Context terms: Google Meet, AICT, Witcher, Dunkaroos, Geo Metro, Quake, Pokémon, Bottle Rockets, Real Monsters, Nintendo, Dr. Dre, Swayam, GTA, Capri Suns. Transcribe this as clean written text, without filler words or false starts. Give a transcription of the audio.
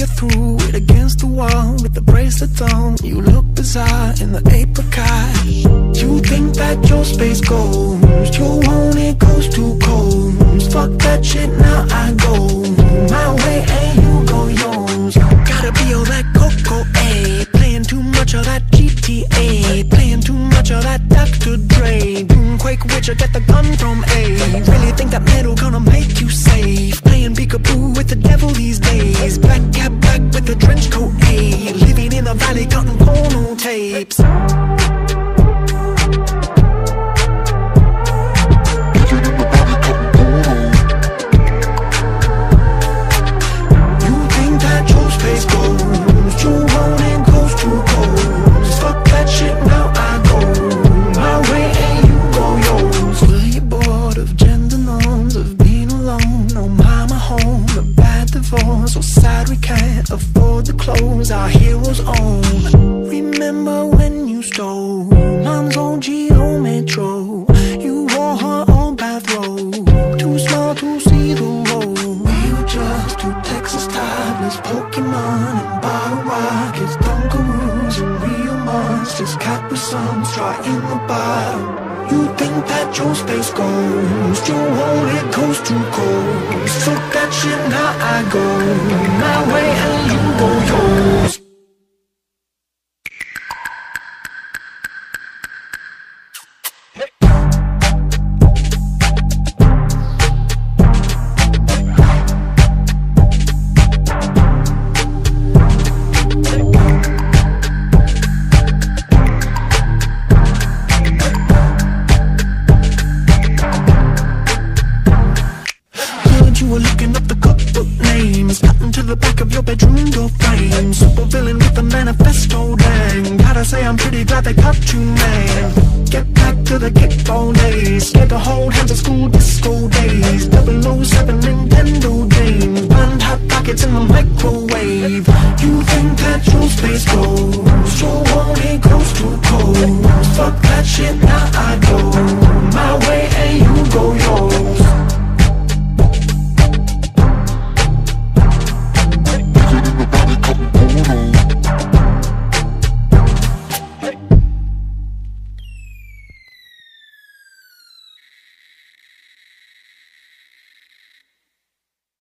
you threw it against the wall with the bracelet on. You look bizarre in the apricot. You think that your space goes, you want it goes too cold. Fuck that shit, now I go my way and you go yours. Gotta be all that Coco, ayy. Playing too much of that GTA, playing too much of that Dr. Dre. Boomquake Witcher, get the gun from A. Really think that metal gonna make you safe? Playing peekaboo with the devil these days. Black cap back with the trench coat, ayy. Living in the valley, cutting porno tapes. So sad we can't afford the clothes our heroes own. Remember when you stole Mom's old Geo Metro? You wore her old bathrobe, too small to see the road. We were just two Texas toddlers, Pokémon and Bottle Rockets, Dunkaroos and Real Monsters, Capri Suns, dry in the bottom. You think that your space goes, your roller goes too cold. Fuck that shit, now I go my way and you go yours. The back of your bedroom door frame, super villain with a manifesto, dang. Gotta say I'm pretty glad they cut you, man. Get back to the kickball days, scared to hold hands at school disco days, 007 Nintendo games, blind hot pockets in the microwave. You think that your space goes, your only goes too cold. Fuck that shit, now I